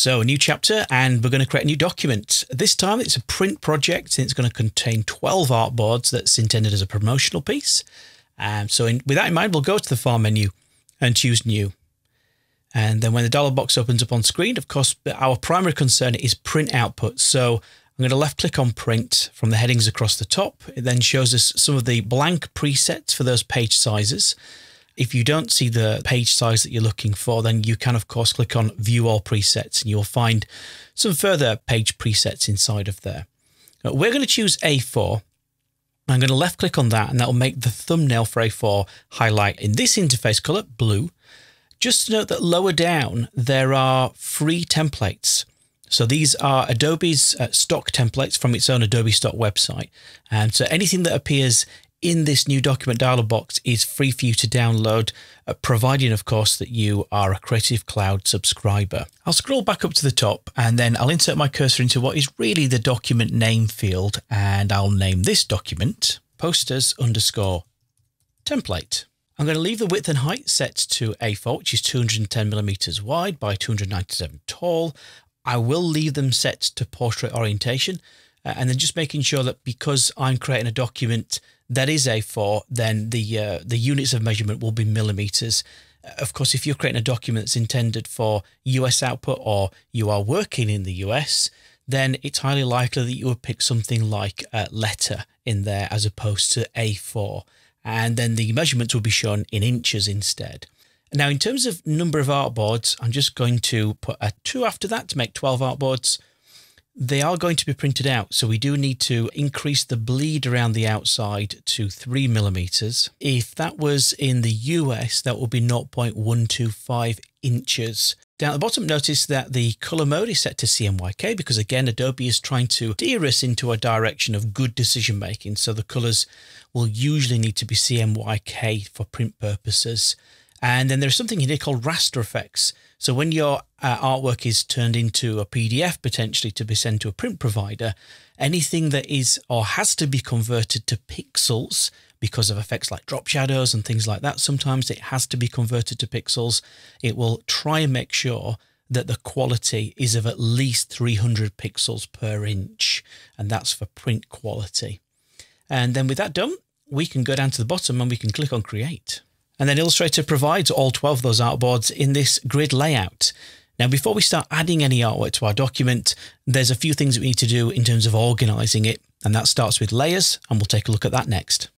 So a new chapter, and we're going to create a new document. This time it's a print project, and it's going to contain 12 artboards that's intended as a promotional piece. With that in mind, we'll go to the file menu and choose new. And then when the dialog box opens up on screen, of course, our primary concern is print output. So I'm going to left click on print from the headings across the top. It then shows us some of the blank presets for those page sizes. If you don't see the page size that you're looking for, then you can, of course, click on View All Presets, and you'll find some further page presets inside of there. Now, we're going to choose A4. I'm going to left click on that, and that will make the thumbnail for A4 highlight in this interface color, blue. Just to note that lower down, there are free templates. So these are Adobe's stock templates from its own Adobe Stock website. And so anything that appears in this new document dialog box is free for you to download, providing, of course, that you are a Creative Cloud subscriber. I'll scroll back up to the top, and then I'll insert my cursor into what is really the document name field, and I'll name this document posters_template. I'm going to leave the width and height set to A4, which is 210mm wide by 297 tall. I will leave them set to portrait orientation, and then just making sure that because I'm creating a document that is A4, then the units of measurement will be millimeters. Of course, if you're creating a document that's intended for US output, or you are working in the US, then it's highly likely that you would pick something like a letter in there as opposed to A4. And then the measurements will be shown in inches instead. Now, in terms of number of artboards, I'm just going to put a 2 after that to make 12 artboards. They are going to be printed out, so we do need to increase the bleed around the outside to 3mm. If that was in the US, that would be 0.125 inches. Down at the bottom, notice that the color mode is set to CMYK because, again, Adobe is trying to steer us into a direction of good decision making. So the colors will usually need to be CMYK for print purposes. And then there's something here called raster effects. So when your artwork is turned into a PDF, potentially to be sent to a print provider, anything that is or has to be converted to pixels because of effects like drop shadows and things like that, sometimes it has to be converted to pixels. It will try and make sure that the quality is of at least 300 pixels per inch, and that's for print quality. And then with that done, we can go down to the bottom and we can click on Create. And then Illustrator provides all 12 of those artboards in this grid layout. Now, before we start adding any artwork to our document, there's a few things that we need to do in terms of organizing it, and that starts with layers, and we'll take a look at that next.